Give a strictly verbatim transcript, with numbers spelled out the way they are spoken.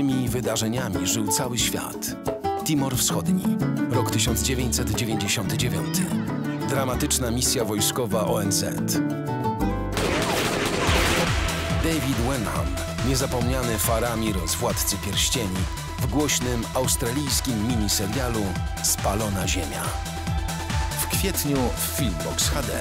tymi wydarzeniami żył cały świat. Timor Wschodni, rok tysiąc dziewięćset dziewięćdziesiąty dziewiąty. Dramatyczna misja wojskowa O N Z. David Wenham, niezapomniany Faramir z Władcy Pierścieni w głośnym australijskim miniserialu Spalona Ziemia. W kwietniu w FilmBox H D.